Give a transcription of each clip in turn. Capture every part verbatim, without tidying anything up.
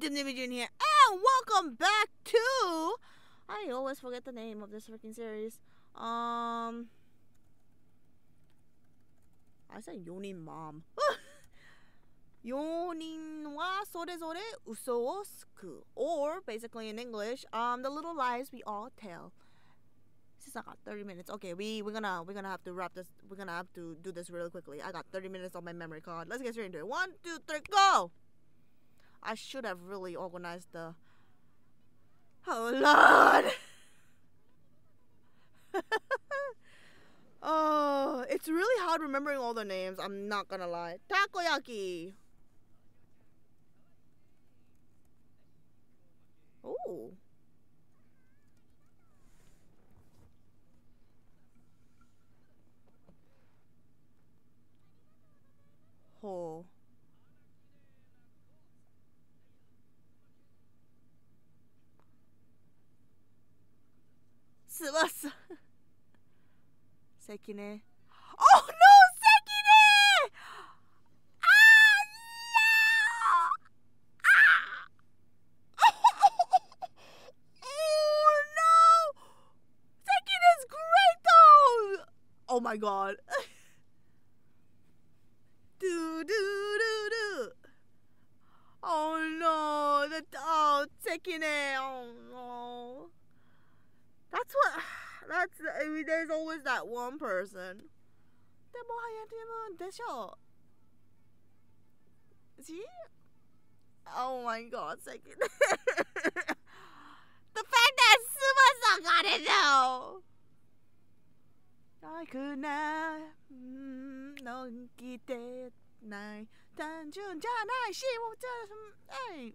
YouTube, Newbie Jun here, and welcome back to... I always forget the name of this freaking series. Um... I said Yonin Mom. Yonin wa Sorezore Uso wo Tsuku. Or, basically in English, um, the little lies we all tell. This is, I got thirty minutes. Okay, we, we're gonna we're gonna have to wrap this. We're gonna have to do this really quickly. I got thirty minutes on my memory card. Let's get straight into it. One, two, three, go! I should have really organized the... Oh, Lord! Oh, it's really hard remembering all the names. I'm not gonna lie. Takoyaki! Oh. Oh. Tsubasa. Sekine. Oh no, Sekine! Ah no! Ah! Oh no! Sekine's great though! Oh my god. Do do do do. Oh no, the oh Sekine. Oh no. That's what. That's. I mean, there's always that one person. See? Oh my god, second. The fact that Tsubasa got it though. I could not. No, get it. Nine. Tanjun, Janai, she won't tell him.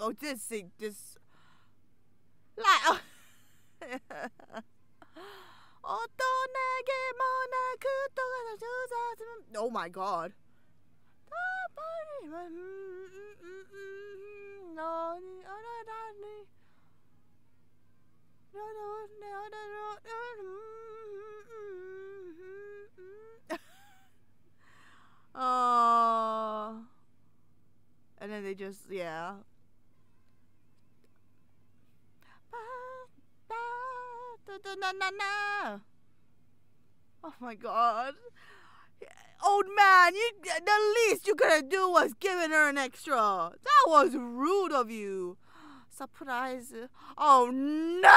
Oh, this thing, this. Like, oh my god. Oh, uh, and then they just, yeah. Oh my god. Old man, you, the least you could have done was giving her an extra. That was rude of you. Surprise. Oh no!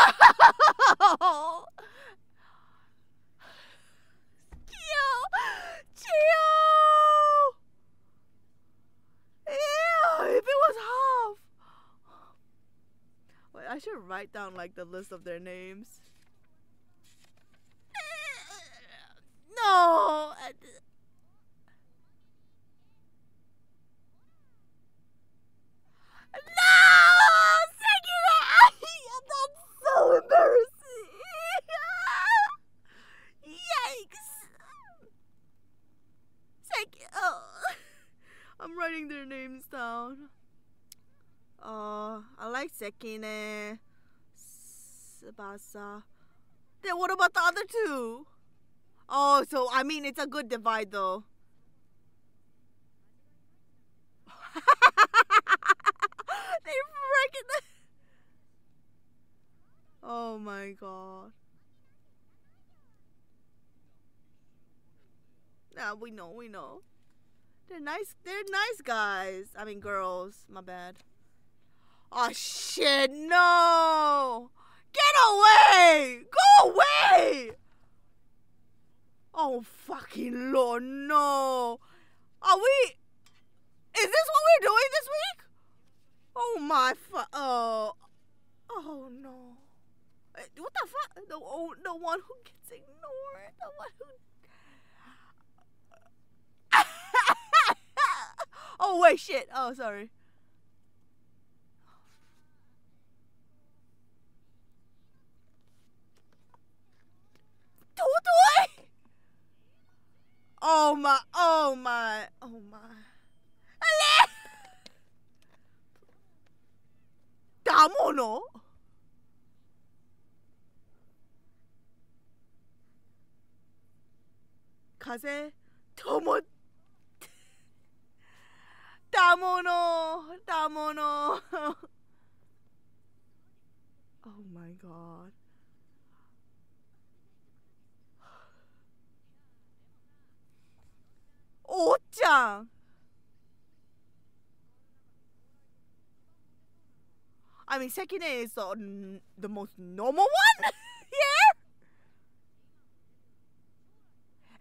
I should write down like the list of their names. No. Sekine, Tsubasa. Then what about the other two? Oh, so I mean it's a good divide though. They freaking. Oh my god. Nah, we know, we know. They're nice. They're nice guys. I mean girls. My bad. Oh shit, no! Get away! Go away! Oh fucking lord, no! Are we... Is this what we're doing this week? Oh my fu- Oh... Oh no... What the fuck? The, oh, the one who gets ignored, the one who... Oh wait, shit, oh sorry. Oh my, oh my, oh my. Damono? Kaze, Tomo... Tamono! Tamono! Oh my god. Oh-chan! I mean, second is uh, n the most normal one here.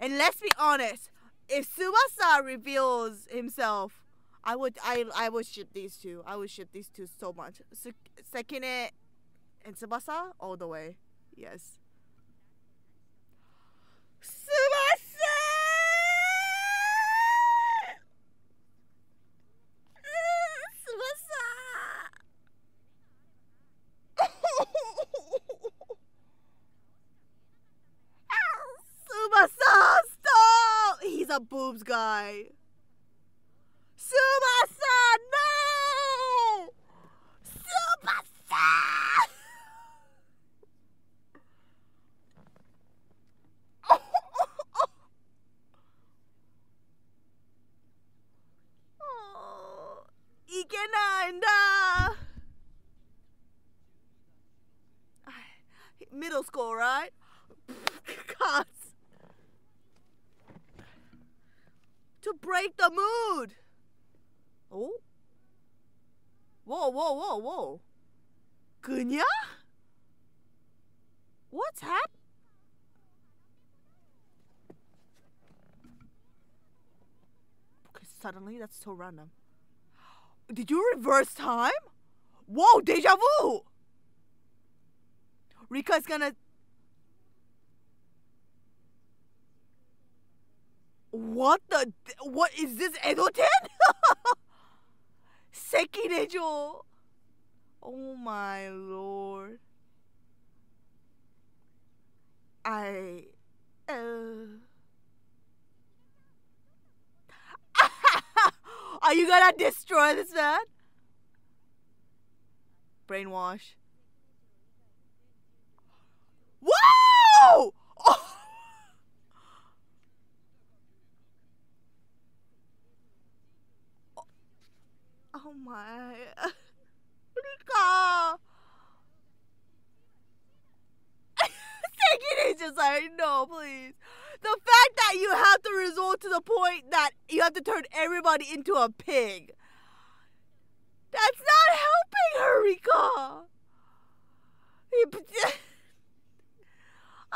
And let's be honest, if Tsubasa reveals himself, I would, I, I would ship these two. I would ship these two so much. Se Sekine and Tsubasa all the way. Yes. Tsubasa! A boobs guy. Tsubasa, no! Tsubasa! Oh, oh, oh. Oh, ikenai nda. Middle school, right? God. To break the mood. Oh. Whoa, whoa, whoa, whoa. Gunya? What's happened? Suddenly, that's so random. Did you reverse time? Whoa, deja vu. Rika's gonna. What the? What is this? Edo-ten? Sekirejo. Oh my lord. I. Uh... Are you gonna destroy this man? Brainwash. Whoa! Oh! Oh my... Rika! Taking it just like, no, please. The fact that you have to resort to the point that you have to turn everybody into a pig. That's not helping her, Rika!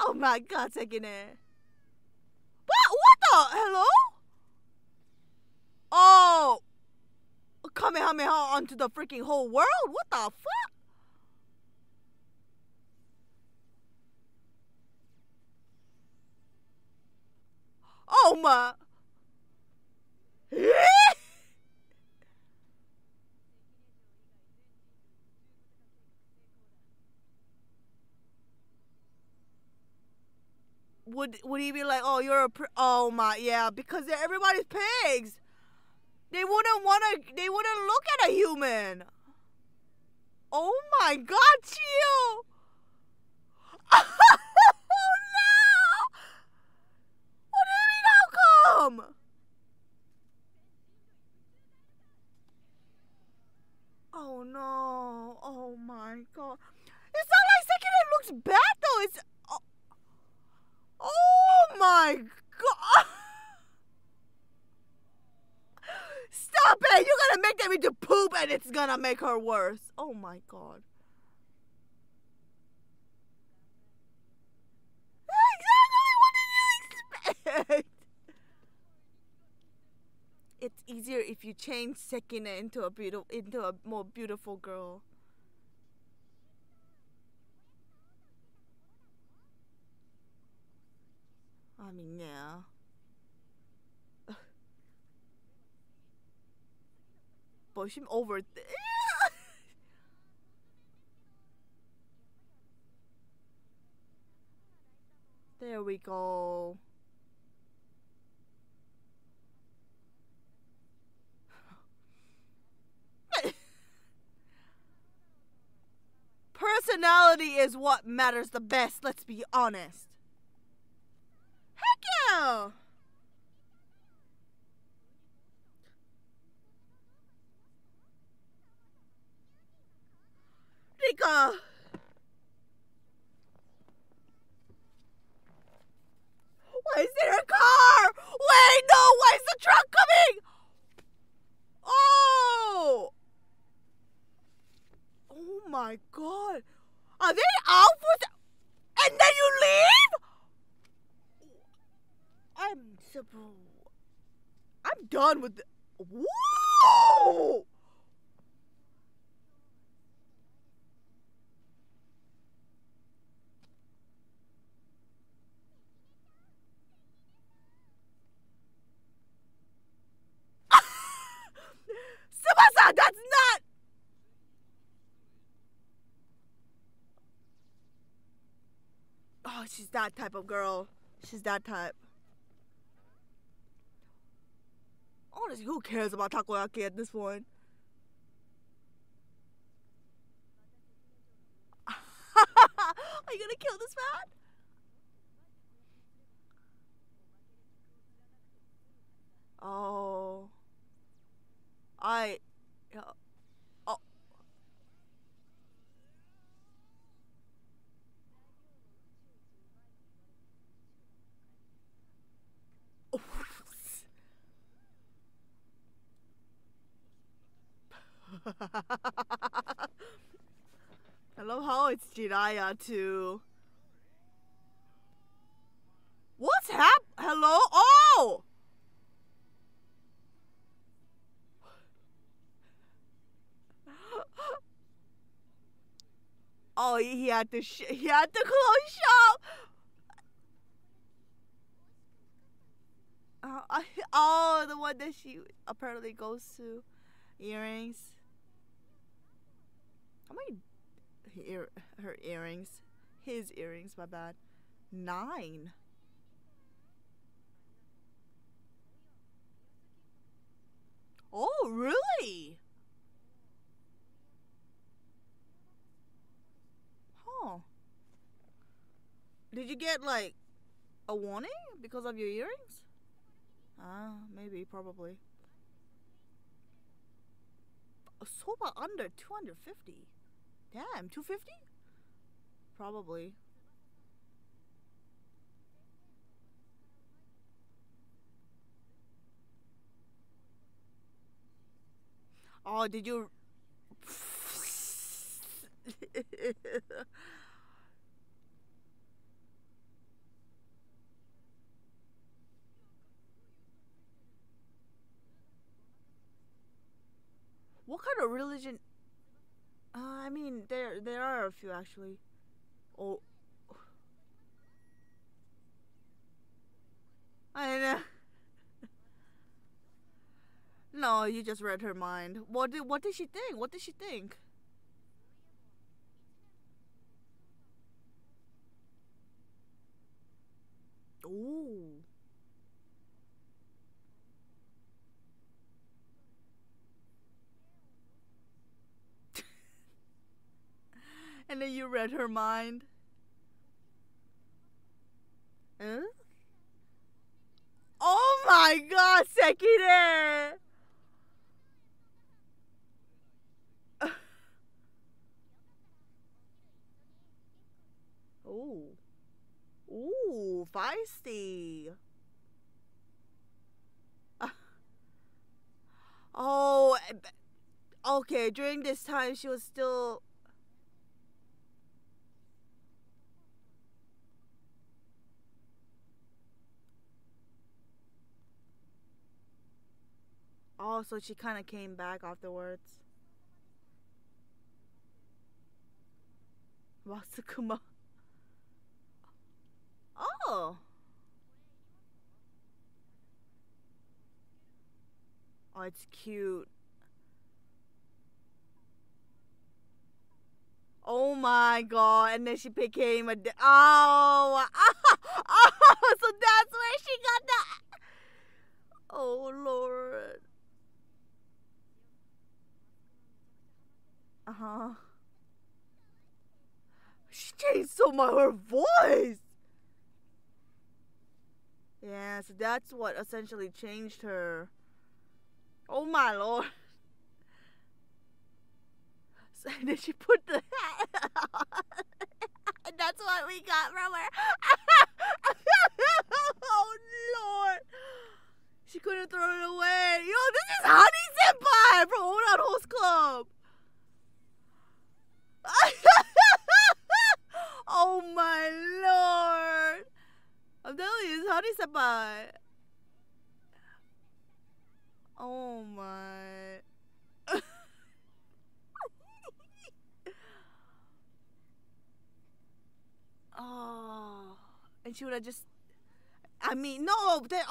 Oh my god, taking it. What? What the? Hello? Oh... Kamehameha onto the freaking whole world? What the fuck? Oh my. Would would he be like, oh, you're a pr oh my, yeah, because everybody's pigs. They wouldn't wanna. They wouldn't look at a human. Oh my god, Chiyo! Oh no! What do you mean? How come? Oh no! Oh my god! It's not like Sekine looks bad though. It's. Oh, oh my god! Stop it! You're gonna make them into poop and it's gonna make her worse. Oh my god. Exactly! What did you expect? It's easier if you change Sekine into a beautiful, into a more beautiful girl. I mean, yeah. Push him over. There we go. Personality is what matters the best, let's be honest. Heck yeah! Monika! Why is there a car? Wait, no! Why is the truck coming? Oh! Oh my god! Are they out for the... And then you leave? I'm... I'm done with the... Whoa! Tsubasa, that's not... Oh, she's that type of girl. She's that type. Honestly, who cares about takoyaki at this point? Are you gonna kill this man? Oh. I... Oh. I love how it's Jiraiya too. What's hap- Hello? Oh! Oh, he had to sh he had to close shop. Uh, I, oh, the one that she apparently goes to. Earrings. How many ear her earrings? His earrings, my bad. Nine. Oh, really? Huh. Did you get like a warning because of your earrings? Ah, maybe, probably. Soba under two hundred fifty. Damn, two fifty? Probably. Oh, did you... What kind of religion? Uh, I mean, there there are a few actually. Oh, I know. No, you just read her mind. What did what did she think? What did she think? Ooh. And then you read her mind. Huh? Oh my god, Sekire! Ooh. Ooh, feisty. Oh, okay, during this time she was still... Oh, so she kind of came back afterwards. Watsukuma. Oh. Oh, it's cute. Oh my god, and then she became a... Oh. Oh, so that's where she got that. Oh, Lord. Uh-huh. She changed so much her voice. Yeah, so that's what essentially changed her. Oh my lord. So then she put the hat. That's what we got from her. Oh, Lord. She couldn't throw it away. Yo, this is Honey Senpai from Ouran Host Club. Oh, my Lord. I'm telling you, it's Honey Senpai. Oh, my. Oh, and she would have just, I mean, no, that,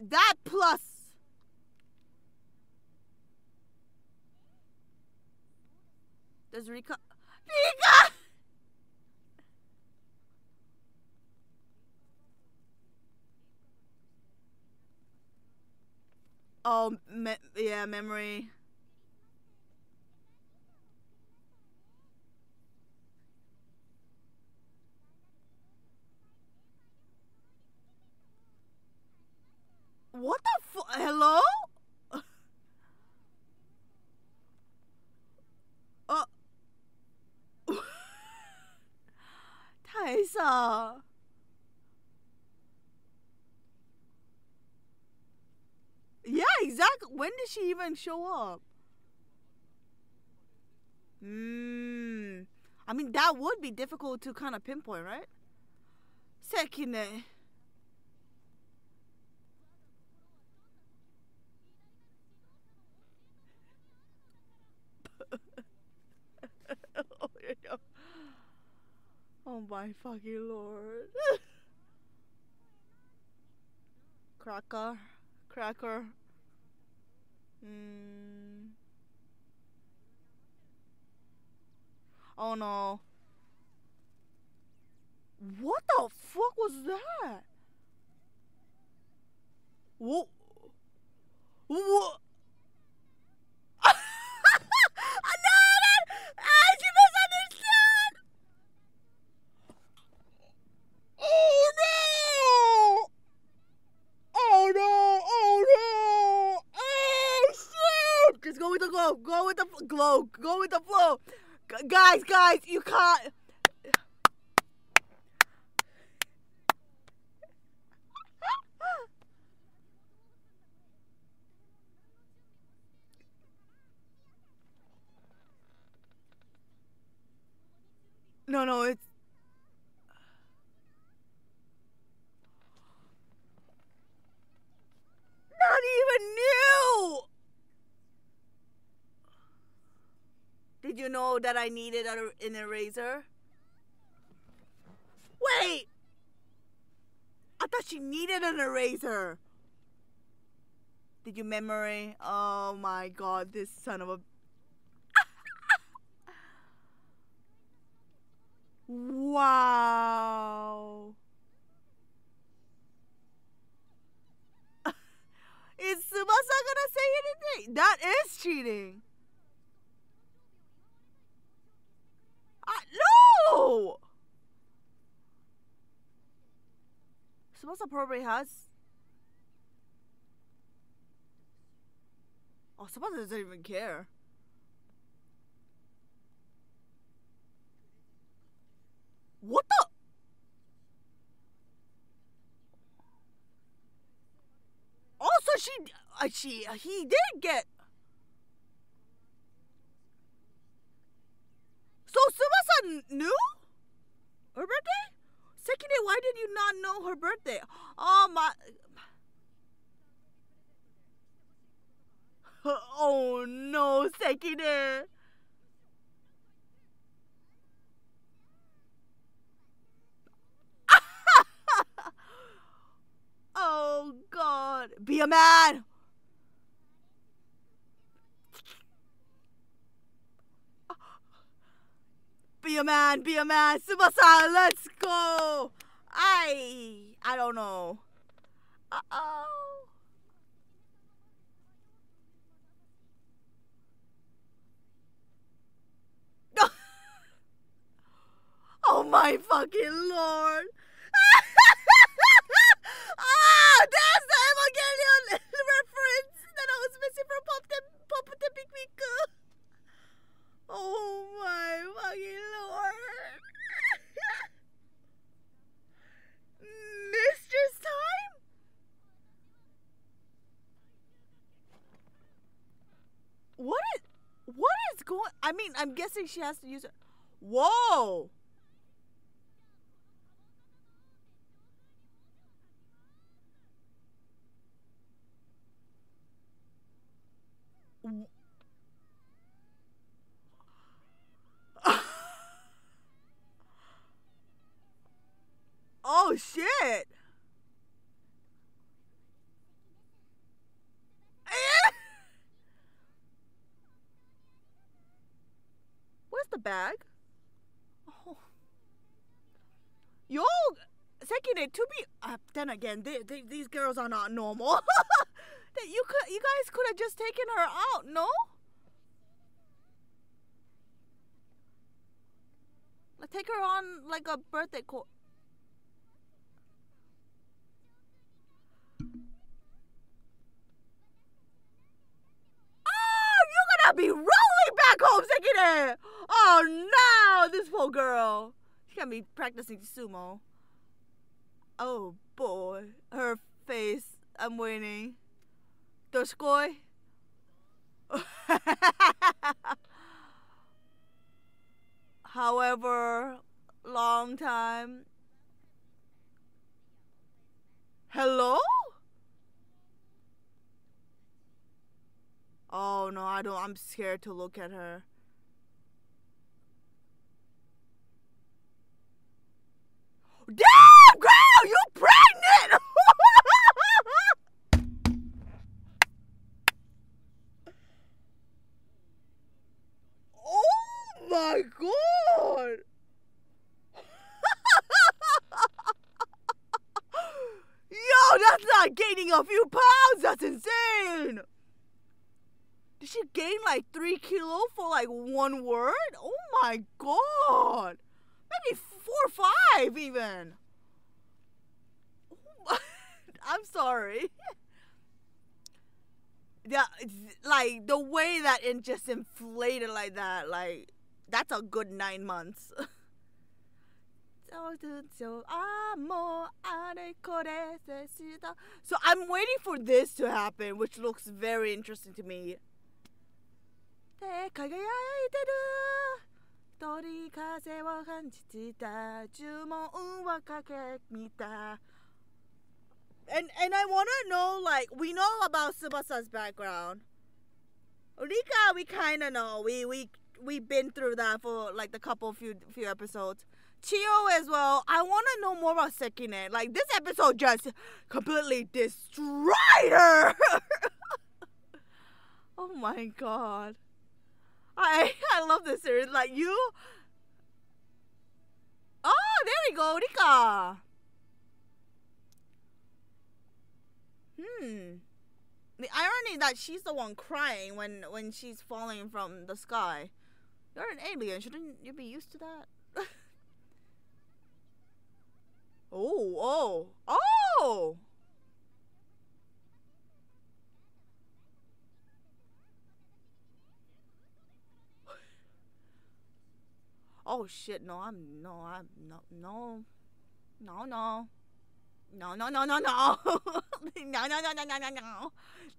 that plus. Does Rika, Rika! Oh, me yeah, memory. What the fu- hello? Oh. Taisa. Yeah, exactly. When did she even show up? Hmm. I mean, that would be difficult to kind of pinpoint, right? Sekine. Oh my fucking Lord. Cracker. Cracker. Mm. Oh no. What the fuck was that? Whoa. Whoa. Go with the glow. Go with the flow, G guys. Guys, you can't. No, no, it's. Did you know that I needed an eraser? Wait! I thought she needed an eraser! Did you memory? Oh my god, this son of a... Wow! Is Tsubasa gonna say anything? That is cheating! Uh, no! Tsubasa probably has. Oh, Tsubasa doesn't even care. What the? Also, she, uh, she, uh, he did get. So Tsubasa knew her birthday? Sekine, why did you not know her birthday? Oh my. Oh no, Sekine. Oh god. Be a man. Be a man, be a man, Tsubasa, let's go! I... I don't know. Uh-oh. Oh my fucking Lord! Ah, there's the Evangelion reference that I was missing from Pop the, Pop the Big Week. Oh my fucking Lord. what? I mean, I'm guessing she has to use it. Whoa! Oh shit! Where's the bag? Oh. Yo, Sekine, to be uh, then again, they, they, these girls are not normal. That you could, you guys could have just taken her out, no? Like take her on like a birthday court. Be rolling back home, Sekine! Oh no, this poor girl. She gotta be practicing sumo. Oh boy, her face. I'm winning. Doshikoi. However, long time. Hello? Oh no, I don't, I'm scared to look at her. Damn, girl, you pregnant! Oh my god! Yo, that's not gaining a few pounds, that's insane! Did she gain like three kilo for like one word? Oh my god! Maybe four or five even. Oh my, I'm sorry. Yeah, it's like the way that it just inflated like that, like that's a good nine months. So I'm waiting for this to happen, which looks very interesting to me. And and I wanna know, like, we know about Subasa's background. Rika, we kinda know. We we we've been through that for like the couple few few episodes. Chio as well. I wanna know more about Sekine. Like this episode just completely destroyed her. Oh my god. I I love this series, like you. Oh, there we go, Rika. Hmm. The irony that she's the one crying when when she's falling from the sky. You're an alien, shouldn't you be used to that? Oh, oh, oh. Oh shit, no, I'm, no, I'm, no, no, no, no, no, no, no, no, no, no, no, no, no, no, no,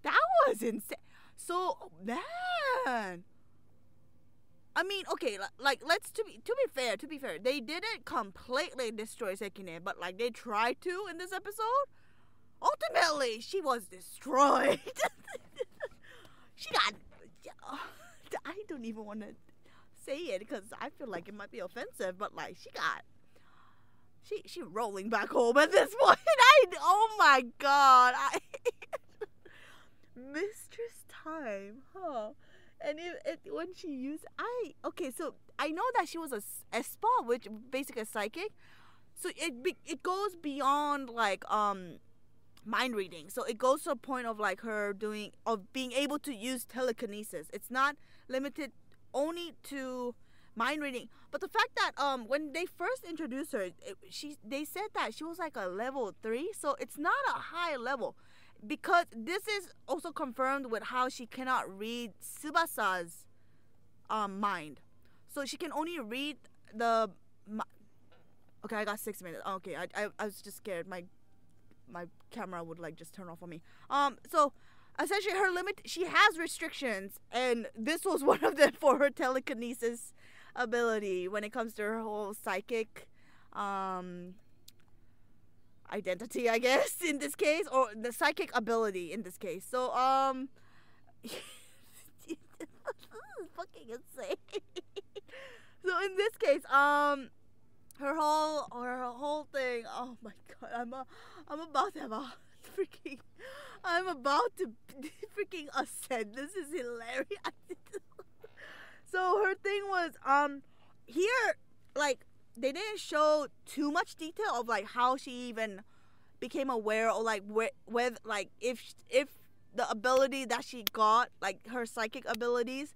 that was insane. So, man, I mean, okay, like, like, let's, to be, to be fair, to be fair, they didn't completely destroy Sekine, but, like, they tried to in this episode. Ultimately, she was destroyed. She got, I don't even want to say it because I feel like it might be offensive, but like she got she she rolling back home at this point. I oh my god, I mistress time, huh? And it, it, when she used I okay, so I know that she was a Espa, which basically a psychic, so it be, it goes beyond like um mind reading, so it goes to a point of like her doing of being able to use telekinesis. It's not limited only to mind reading, but the fact that um when they first introduced her, it, she they said that she was like a level three, so it's not a high level, because this is also confirmed with how she cannot read Tsubasa's um mind, so she can only read the. Okay, I got six minutes. Okay, I I, I was just scared my my camera would like just turn off on me. Um, so essentially her limit, she has restrictions, and this was one of them for her telekinesis ability when it comes to her whole psychic um, identity, I guess, in this case, or the psychic ability in this case. So, um, this is fucking insane. So in this case, um, her whole, her whole thing. Oh my god, I'm a, I'm about to have a freaking, I'm about to freaking ascend. This is hilarious. So her thing was, um, here, like, they didn't show too much detail of like how she even became aware, or like with like if if the ability that she got, like her psychic abilities,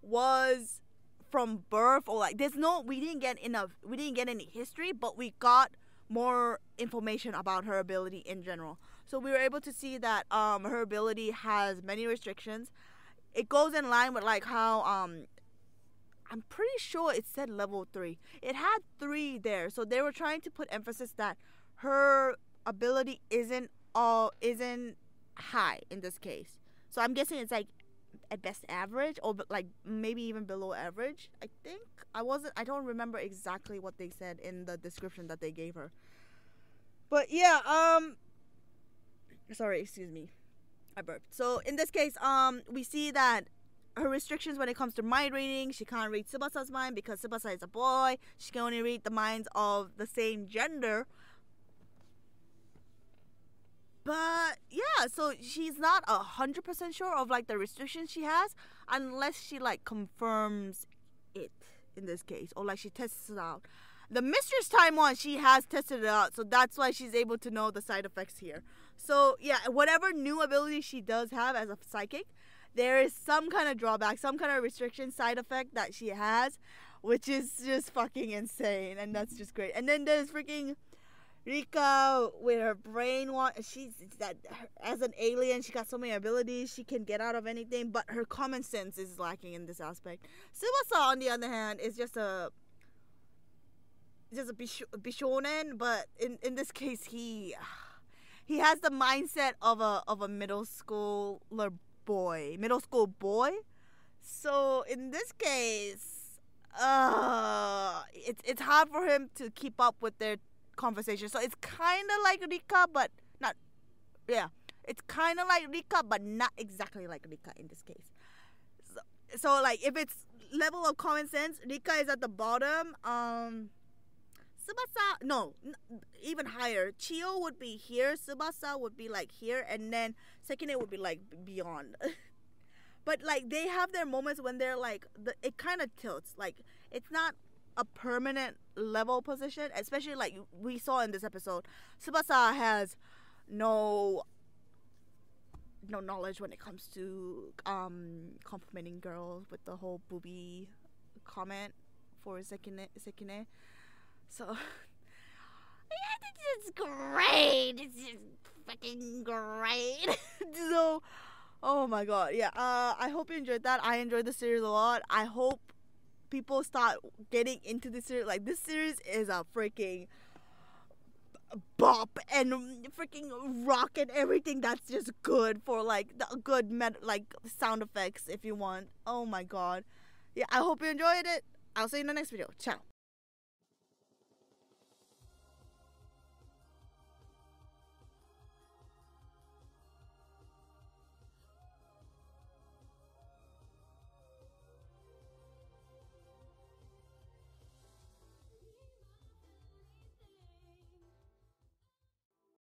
was from birth, or like there's no, we didn't get enough, we didn't get any history, but we got more information about her ability in general. So we were able to see that um her ability has many restrictions. It goes in line with like how um. I'm pretty sure it said level three. It had three there, so they were trying to put emphasis that her ability isn't all isn't high in this case. So I'm guessing it's like at best average, or like maybe even below average. I think I wasn't. I don't remember exactly what they said in the description that they gave her. But yeah, um, sorry, excuse me, I burped. So in this case, um, we see that her restrictions when it comes to mind reading, she can't read Subasa's mind because Tsubasa is a boy. She can only read the minds of the same gender. But yeah, so she's not a hundred percent sure of like the restrictions she has, unless she like confirms it in this case, or like she tests it out. The Mistress Time one, she has tested it out, so that's why she's able to know the side effects here. So yeah, whatever new ability she does have as a psychic, there is some kind of drawback, some kind of restriction, side effect that she has, which is just fucking insane, and that's just great. And then there's freaking Rika with her brain. She's that as an alien, she got so many abilities. She can get out of anything, but her common sense is lacking in this aspect. Tsubasa, on the other hand, is just a just a bish bishonen, but in in this case, he he has the mindset of a of a middle schooler. Boy, middle school boy. So in this case, uh, it's it's hard for him to keep up with their conversation. So it's kind of like Rika, but not. Yeah, it's kind of like Rika, but not exactly like Rika in this case. So, so like if it's level of common sense, Rika is at the bottom. Um, Tsubasa, no, even higher. Chio would be here, Tsubasa would be like here, and then Sekine would be like beyond. But like they have their moments when they're like, the, it kind of tilts. Like it's not a permanent level position, especially like we saw in this episode. Tsubasa has no no knowledge when it comes to um, complimenting girls with the whole boobie comment for Sekine. Sekine. So, yeah, this is great. It's just fucking great. So, oh my god, yeah. Uh, I hope you enjoyed that. I enjoyed the series a lot. I hope people start getting into the series. Like, this series is a freaking bop and freaking rock and everything. That's just good for like the good med like sound effects if you want. Oh my god, yeah. I hope you enjoyed it. I'll see you in the next video. Ciao.